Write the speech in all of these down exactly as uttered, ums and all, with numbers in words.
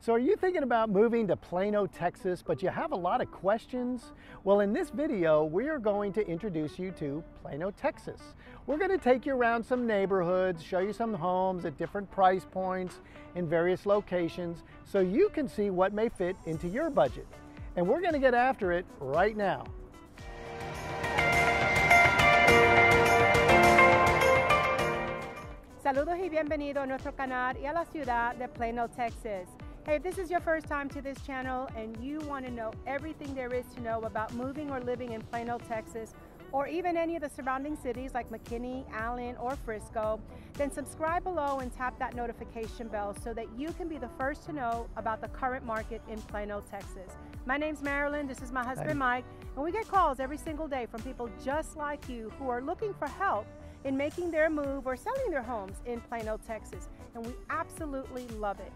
So are you thinking about moving to Plano, Texas, but you have a lot of questions? Well, in this video, we are going to introduce you to Plano, Texas. We're going to take you around some neighborhoods, show you some homes at different price points in various locations, so you can see what may fit into your budget. And we're going to get after it right now. Saludos y bienvenido a nuestro canal y a la ciudad de Plano, Texas. Hey, if this is your first time to this channel and you want to know everything there is to know about moving or living in Plano, Texas, or even any of the surrounding cities like McKinney, Allen, or Frisco, then subscribe below and tap that notification bell so that you can be the first to know about the current market in Plano, Texas. My name's Marilyn, this is my husband, Hi. Mike, and we get calls every single day from people just like you who are looking for help in making their move or selling their homes in Plano, Texas, and we absolutely love it.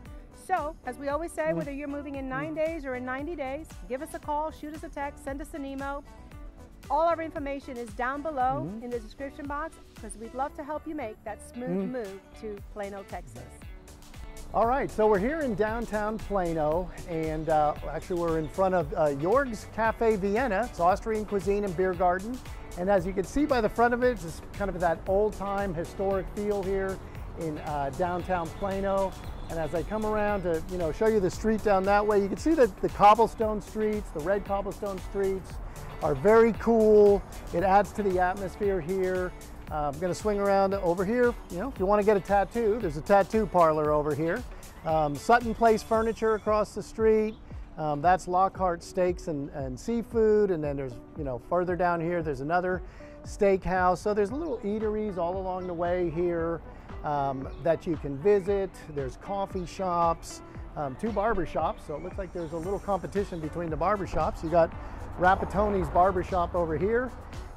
So, as we always say, whether you're moving in nine days or in ninety days, give us a call, shoot us a text, send us an email. All our information is down below mm-hmm. in the description box, because we'd love to help you make that smooth mm-hmm. move to Plano, Texas. All right, so we're here in downtown Plano, and uh, actually we're in front of uh, Jörg's Café Vienna. It's Austrian cuisine and beer garden. And as you can see by the front of it, it's kind of that old-time historic feel here in uh, downtown Plano. And as I come around to, you know, show you the street down that way, you can see that the cobblestone streets, the red cobblestone streets, are very cool. It adds to the atmosphere here. Uh, I'm going to swing around over here. You know, if you want to get a tattoo, there's a tattoo parlor over here. Um, Sutton Place Furniture across the street. Um, that's Lockhart Steaks and, and Seafood, and then there's, you know, further down here, there's another steakhouse. So there's little eateries all along the way here um, that you can visit. There's coffee shops, um, two barber shops, so it looks like there's a little competition between the barber shops. You got Rapatoni's Barbershop over here,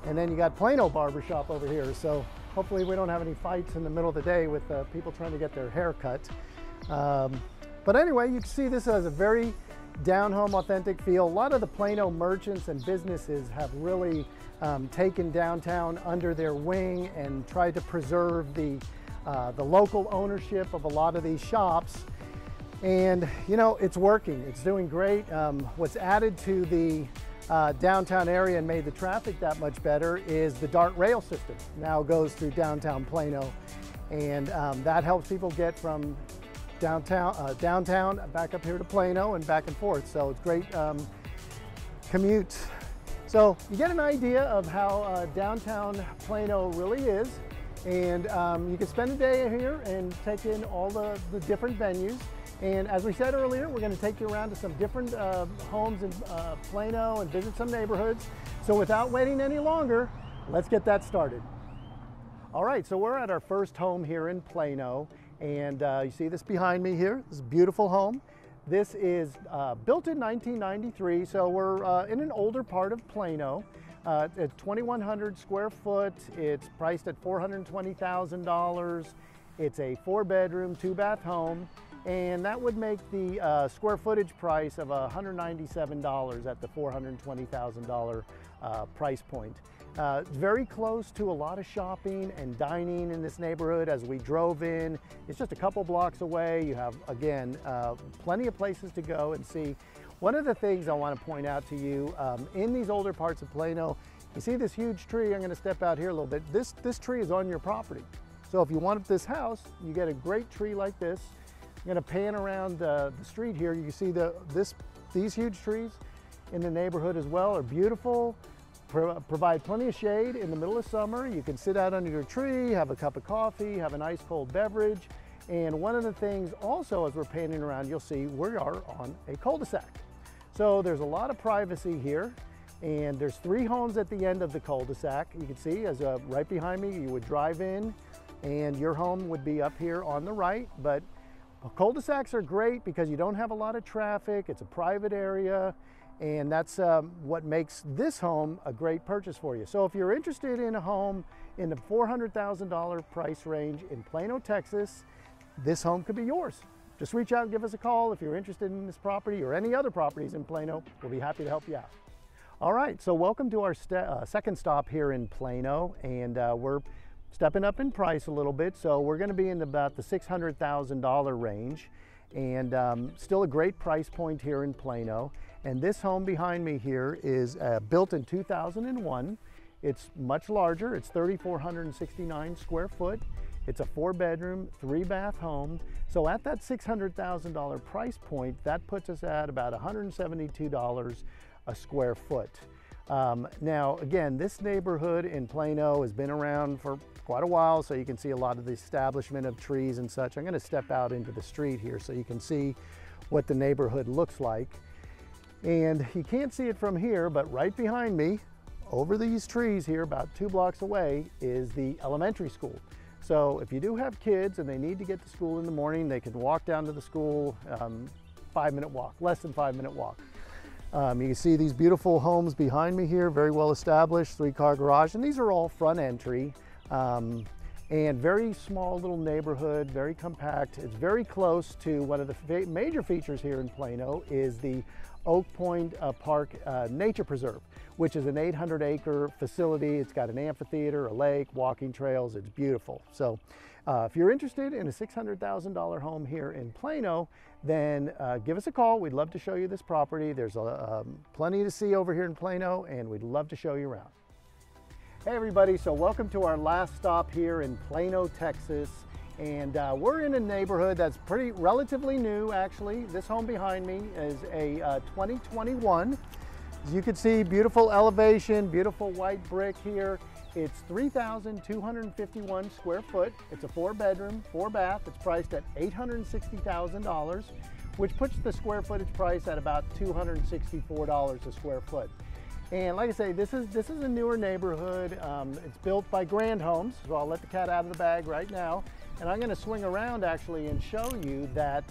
and then you got Plano Barbershop over here. So hopefully we don't have any fights in the middle of the day with uh, people trying to get their hair cut. Um, but anyway, you can see this as a very down-home, authentic feel. A lot of the Plano merchants and businesses have really um, taken downtown under their wing and tried to preserve the, uh, the local ownership of a lot of these shops. And, you know, it's working. It's doing great. Um, what's added to the uh, downtown area and made the traffic that much better is the Dart Rail system. Now goes through downtown Plano, and um, that helps people get from downtown, uh, downtown, back up here to Plano and back and forth. So it's great um, commutes. So you get an idea of how uh, downtown Plano really is. And um, you can spend a day here and take in all the, the different venues. And as we said earlier, we're going to take you around to some different uh, homes in uh, Plano and visit some neighborhoods. So without waiting any longer, let's get that started. All right, so we're at our first home here in Plano. And uh, you see this behind me here, this is a beautiful home. This is uh, built in nineteen ninety-three, so we're uh, in an older part of Plano. Uh, it's twenty-one hundred square foot, it's priced at four hundred twenty thousand dollars. It's a four bedroom, two bath home, and that would make the uh, square footage price of one hundred ninety-seven dollars at the four hundred twenty thousand dollars uh, price point. Uh, it's very close to a lot of shopping and dining in this neighborhood. As we drove in, it's just a couple blocks away. You have, again, uh, plenty of places to go and see. One of the things I want to point out to you, um, in these older parts of Plano, you see this huge tree. I'm going to step out here a little bit. This, this tree is on your property. So if you want this house, you get a great tree like this. I'm going to pan around uh, the street here. You can see the, this, these huge trees in the neighborhood as well are beautiful. Provide plenty of shade in the middle of summer. You can sit out under your tree, have a cup of coffee, have an ice cold beverage. And one of the things also, as we're panning around, you'll see we are on a cul-de-sac. So there's a lot of privacy here, and there's three homes at the end of the cul-de-sac. You can see as uh, right behind me, you would drive in and your home would be up here on the right. But cul-de-sacs are great because you don't have a lot of traffic. It's a private area. And that's um, what makes this home a great purchase for you. So if you're interested in a home in the four hundred thousand dollar price range in Plano, Texas, this home could be yours. Just reach out and give us a call if you're interested in this property or any other properties in Plano. We'll be happy to help you out. All right, so welcome to our st uh, second stop here in Plano, and uh, we're stepping up in price a little bit. So we're going to be in about the six hundred thousand dollar range. and um, still a great price point here in Plano. And this home behind me here is uh, built in two thousand one. It's much larger. It's three thousand four hundred sixty-nine square foot. It's a four bedroom, three bath home. So at that six hundred thousand dollar price point, that puts us at about one hundred seventy-two dollars a square foot. Um, now, again, this neighborhood in Plano has been around for quite a while, so you can see a lot of the establishment of trees and such. I'm going to step out into the street here so you can see what the neighborhood looks like. And you can't see it from here, but right behind me, over these trees here, about two blocks away, is the elementary school. So if you do have kids and they need to get to school in the morning, they can walk down to the school, um, five minute walk, less than five minute walk. Um, you can see these beautiful homes behind me here, very well established, three car garage, and these are all front entry, um, and very small little neighborhood, very compact. It's very close to one of the major features here in Plano is the Oak Point uh, Park uh, Nature Preserve, which is an eight hundred acre facility. It's got an amphitheater, a lake, walking trails. It's beautiful. So uh, if you're interested in a six hundred thousand dollar home here in Plano, then uh, give us a call. We'd love to show you this property. There's uh, um, plenty to see over here in Plano, and we'd love to show you around. Hey everybody, so welcome to our last stop here in Plano, Texas. And uh, we're in a neighborhood that's pretty relatively new, actually. This home behind me is a uh, twenty twenty-one. As you can see, beautiful elevation, beautiful white brick here. It's three thousand two hundred fifty-one square foot. It's a four bedroom, four bath. It's priced at eight hundred sixty thousand dollars, which puts the square footage price at about two hundred sixty-four dollars a square foot. And like I say, this is, this is a newer neighborhood. Um, it's built by Grand Homes, so I'll let the cat out of the bag right now. And I'm gonna swing around actually and show you that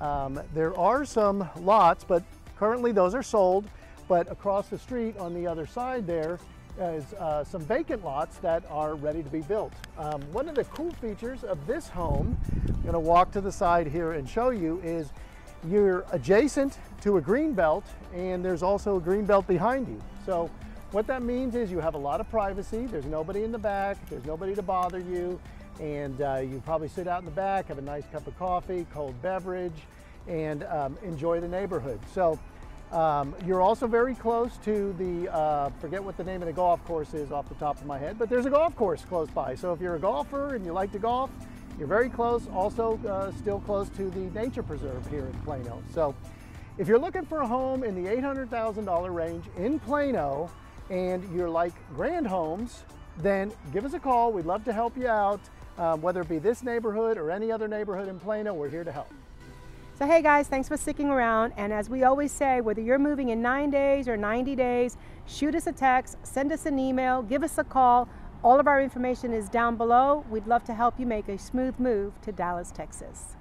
um, there are some lots, but currently those are sold. But across the street on the other side there is uh, some vacant lots that are ready to be built. Um, one of the cool features of this home, I'm gonna walk to the side here and show you, is you're adjacent to a green belt, and there's also a green belt behind you. So what that means is you have a lot of privacy. There's nobody in the back, there's nobody to bother you, and uh, you probably sit out in the back, have a nice cup of coffee, cold beverage, and um, enjoy the neighborhood. So. Um, you're also very close to the, uh, forget what the name of the golf course is off the top of my head, but there's a golf course close by. So if you're a golfer and you like to golf, you're very close, also uh, still close to the nature preserve here in Plano. So if you're looking for a home in the eight hundred thousand dollar range in Plano and you're like Grand Homes, then give us a call. We'd love to help you out, um, whether it be this neighborhood or any other neighborhood in Plano, we're here to help. So hey guys, thanks for sticking around, and as we always say, whether you're moving in nine days or ninety days, shoot us a text, send us an email, give us a call. All of our information is down below. We'd love to help you make a smooth move to Dallas, Texas.